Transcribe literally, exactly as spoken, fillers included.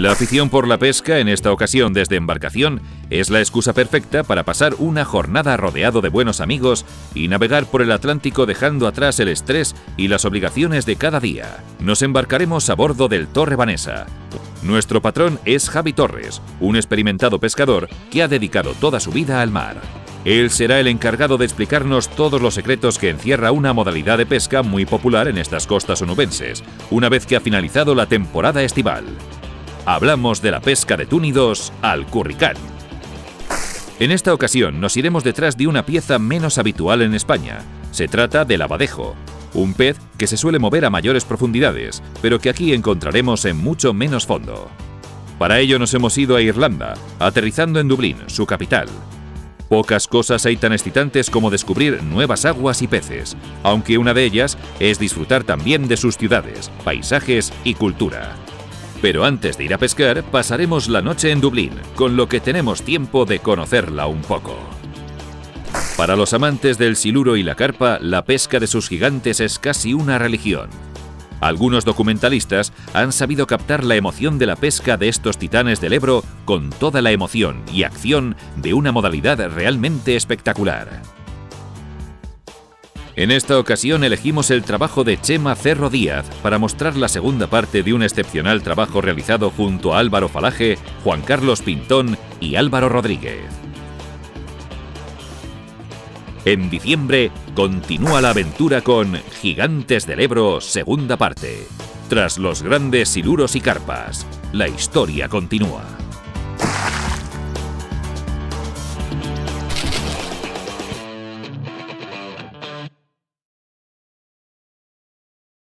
La afición por la pesca, en esta ocasión desde embarcación, es la excusa perfecta para pasar una jornada rodeado de buenos amigos y navegar por el Atlántico dejando atrás el estrés y las obligaciones de cada día. Nos embarcaremos a bordo del Torre Vanesa. Nuestro patrón es Javi Torres, un experimentado pescador que ha dedicado toda su vida al mar. Él será el encargado de explicarnos todos los secretos que encierra una modalidad de pesca muy popular en estas costas onubenses, una vez que ha finalizado la temporada estival. Hablamos de la pesca de túnidos al curricán. En esta ocasión nos iremos detrás de una pieza menos habitual en España. Se trata del abadejo, un pez que se suele mover a mayores profundidades, pero que aquí encontraremos en mucho menos fondo. Para ello nos hemos ido a Irlanda, aterrizando en Dublín, su capital. Pocas cosas hay tan excitantes como descubrir nuevas aguas y peces, aunque una de ellas es disfrutar también de sus ciudades, paisajes y cultura. Pero antes de ir a pescar, pasaremos la noche en Dublín, con lo que tenemos tiempo de conocerla un poco. Para los amantes del siluro y la carpa, la pesca de sus gigantes es casi una religión. Algunos documentalistas han sabido captar la emoción de la pesca de estos titanes del Ebro con toda la emoción y acción de una modalidad realmente espectacular. En esta ocasión elegimos el trabajo de Chema Cerro Díaz para mostrar la segunda parte de un excepcional trabajo realizado junto a Álvaro Falaje, Juan Carlos Pintón y Álvaro Rodríguez. En diciembre continúa la aventura con Gigantes del Ebro, segunda parte. Tras los grandes siluros y carpas, la historia continúa.